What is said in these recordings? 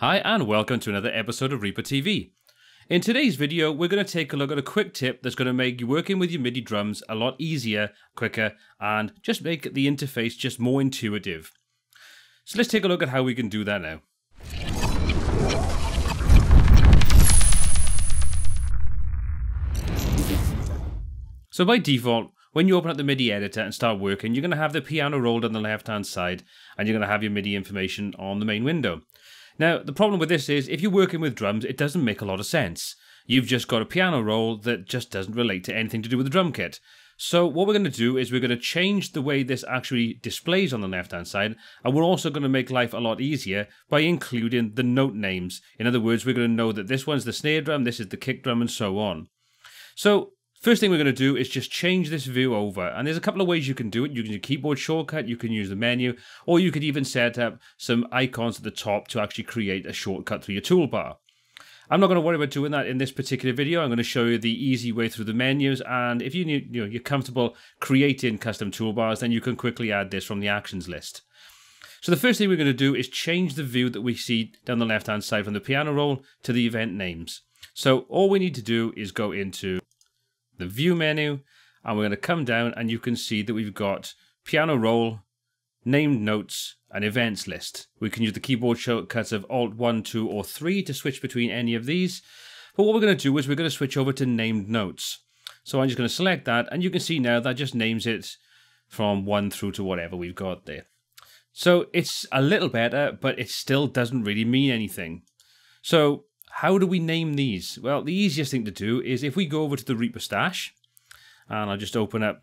Hi and welcome to another episode of Reaper TV. In today's video, we're going to take a look at a quick tip that's going to make working with your MIDI drums a lot easier, quicker, and just make the interface just more intuitive. So let's take a look at how we can do that now. So by default, when you open up the MIDI editor and start working, you're going to have the piano rolled on the left-hand side, and you're going to have your MIDI information on the main window. Now, the problem with this is, if you're working with drums, it doesn't make a lot of sense. You've just got a piano roll that just doesn't relate to anything to do with the drum kit. So what we're going to do is we're going to change the way this actually displays on the left-hand side, and we're also going to make life a lot easier by including the note names. In other words, we're going to know that this one's the snare drum, this is the kick drum, and so on. So first thing we're going to do is just change this view over, and there's a couple of ways you can do it. You can use a keyboard shortcut, you can use the menu, or you could even set up some icons at the top to actually create a shortcut through your toolbar. I'm not going to worry about doing that in this particular video. I'm going to show you the easy way through the menus, and if you're comfortable creating custom toolbars, then you can quickly add this from the actions list. So the first thing we're going to do is change the view that we see down the left-hand side from the piano roll to the event names. So all we need to do is go into the view menu, and we're going to come down, and you can see that we've got piano roll, named notes, and events list. We can use the keyboard shortcuts of Alt 1, 2, or 3 to switch between any of these. But what we're going to do is we're going to switch over to named notes. So I'm just going to select that, and you can see now that just names it from 1 through to whatever we've got there. So it's a little better, but it still doesn't really mean anything. So how do we name these? Well, the easiest thing to do is if we go over to the Reaper stash, and I'll just open up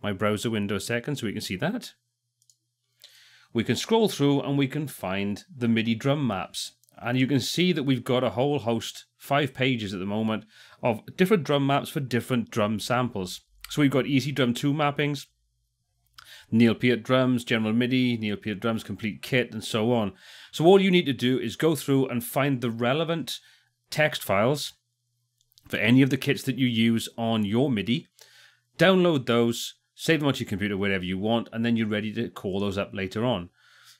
my browser window a second so we can see that. We can scroll through and we can find the MIDI drum maps. And you can see that we've got a whole host, 5 pages at the moment, of different drum maps for different drum samples. So we've got EZdrummer 2 mappings, Neil Peart Drums, General MIDI, Neil Peart Drums Complete Kit, and so on. So all you need to do is go through and find the relevant text files for any of the kits that you use on your MIDI, download those, save them onto your computer wherever you want, and then you're ready to call those up later on.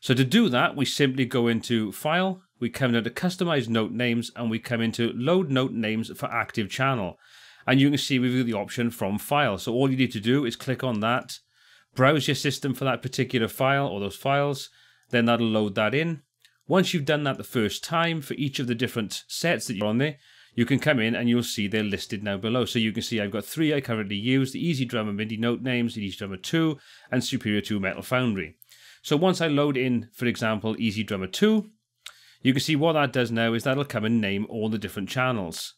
So to do that, we simply go into File, we come down to Customize Note Names, and we come into Load Note Names for Active Channel. And you can see we've got the option from File. So all you need to do is click on that, browse your system for that particular file or those files, then that'll load that in. Once you've done that the first time for each of the different sets that you're on there, you can come in and you'll see they're listed now below. So you can see I've got 3 I currently use, the EZdrummer MIDI note names, the EZdrummer 2, and Superior 2 Metal Foundry. So once I load in, for example, EZdrummer 2, you can see what that does now is that'll come and name all the different channels.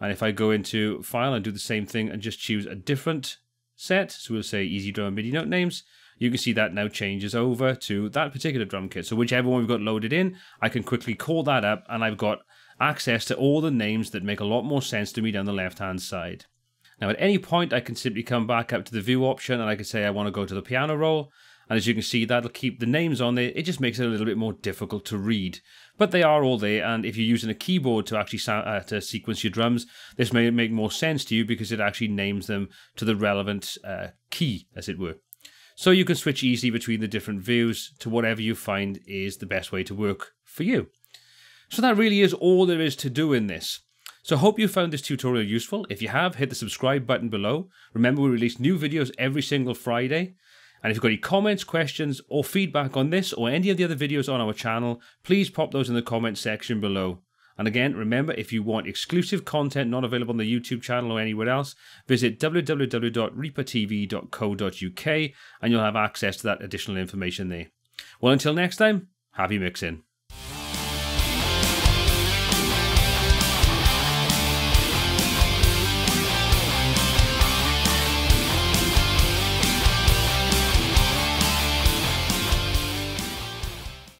And if I go into File and do the same thing and just choose a different set, so we'll say EZdrummer MIDI note names, you can see that now changes over to that particular drum kit. So whichever one we've got loaded in, I can quickly call that up, and I've got access to all the names that make a lot more sense to me down the left-hand side. Now at any point, I can simply come back up to the view option, and I can say I want to go to the piano roll, and as you can see, that'll keep the names on there. It just makes it a little bit more difficult to read, but they are all there, and if you're using a keyboard to actually sequence your drums, this may make more sense to you because it actually names them to the relevant key, as it were. So you can switch easily between the different views to whatever you find is the best way to work for you. So that really is all there is to do in this. So hope you found this tutorial useful. If you have, hit the subscribe button below. Remember, we release new videos every single Friday. And if you've got any comments, questions, or feedback on this or any of the other videos on our channel, please pop those in the comments section below. And again, remember, if you want exclusive content not available on the YouTube channel or anywhere else, visit www.reapertv.co.uk and you'll have access to that additional information there. Well, until next time, happy mixing.